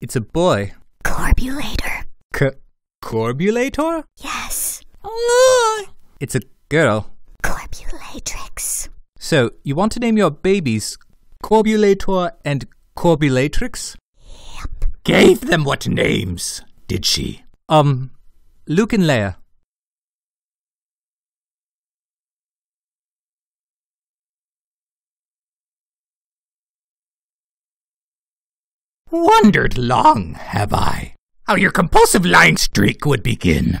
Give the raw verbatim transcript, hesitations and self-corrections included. It's a boy. Corbulator. C- Corbulator? Yes. It's a girl. Corbulatrix. So, you want to name your babies Corbulator and Corbulatrix? Yep. Gave them what names, did she? Um, Luke and Leia. Wondered long, have I, how your compulsive lying streak would begin.